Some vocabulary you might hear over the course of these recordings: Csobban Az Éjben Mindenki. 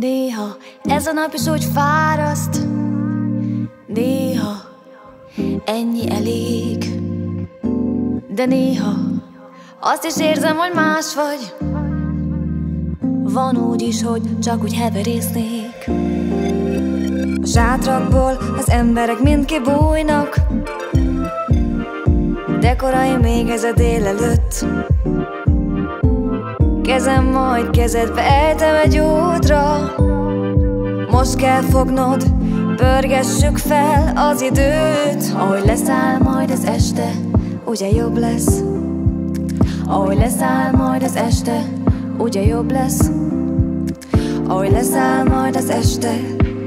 Néha ez a nap is úgy fáraszt, néha ennyi elég. De néha azt is érzem, hogy más vagy. Van úgy is, hogy csak úgy heverésznék. A sátrakból az emberek mind kibújnak, de korai még ez a délelőtt. Kezem majd kezedbe ejtem egy útra. Most kell fognod, pörgessük fel az időt. Ahogy leszáll majd az este, ugye jobb lesz. Ahogy leszáll majd az este, ugye jobb lesz. Ahogy leszáll majd az este,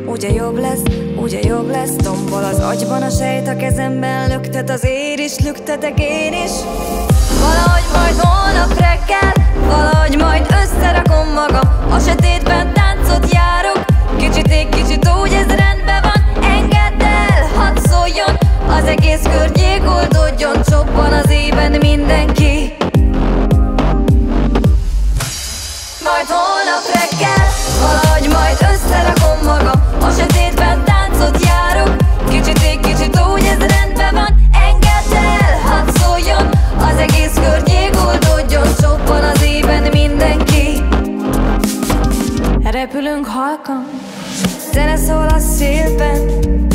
ugye jobb lesz, ugye jobb lesz. Tombol az agyban a sejt, a kezemben löktet az ér is, lüktetek én is. Valahogy majd holnap reggel, valahogy majd összerakom magam, a sötétben táncot járok, kicsit ég, kicsit úgy, ez rendben van. Engedd el, hadd szóljon, az egész környék oldódjon, csobban az éjben mindenki. Majd holnap reggel, valahogy majd összerakom magam, a sötétben táncot járok, kicsit ég, kicsit úgy, ez rendben van. Engedd el, hadd szóljon, az egész környék oldódjon, csobban az éjben mindenki. Repülünk halkan, zene szól a szélben,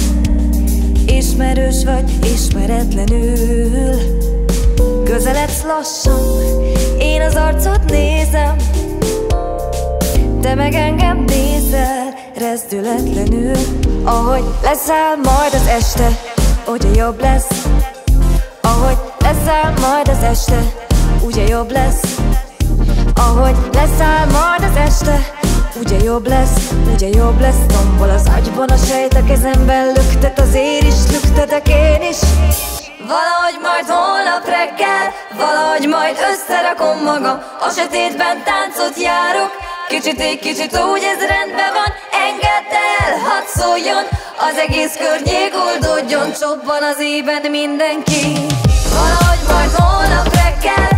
ismerős vagy ismeretlenül. Közeledsz lassan, én az arcot nézem, te meg engem nézel rezdületlenül. Ahogy leszáll majd az este, ugye jobb lesz. Ahogy leszáll majd az este, ugye jobb lesz. Ahogy leszáll majd az este, ugye jobb lesz, ugye jobb lesz. Tombol az agyban a sejt, a kezemben lüktet az ér is, lüktetek én is. Valahogy majd holnap reggel, valahogy majd összerakom magam, a sötétben táncot járok, kicsit így, kicsit úgy, ez rendben van. Engedd el, hadd szóljon, az egész környék oldódjon, csobban az éjben mindenki. Valahogy majd holnap reggel,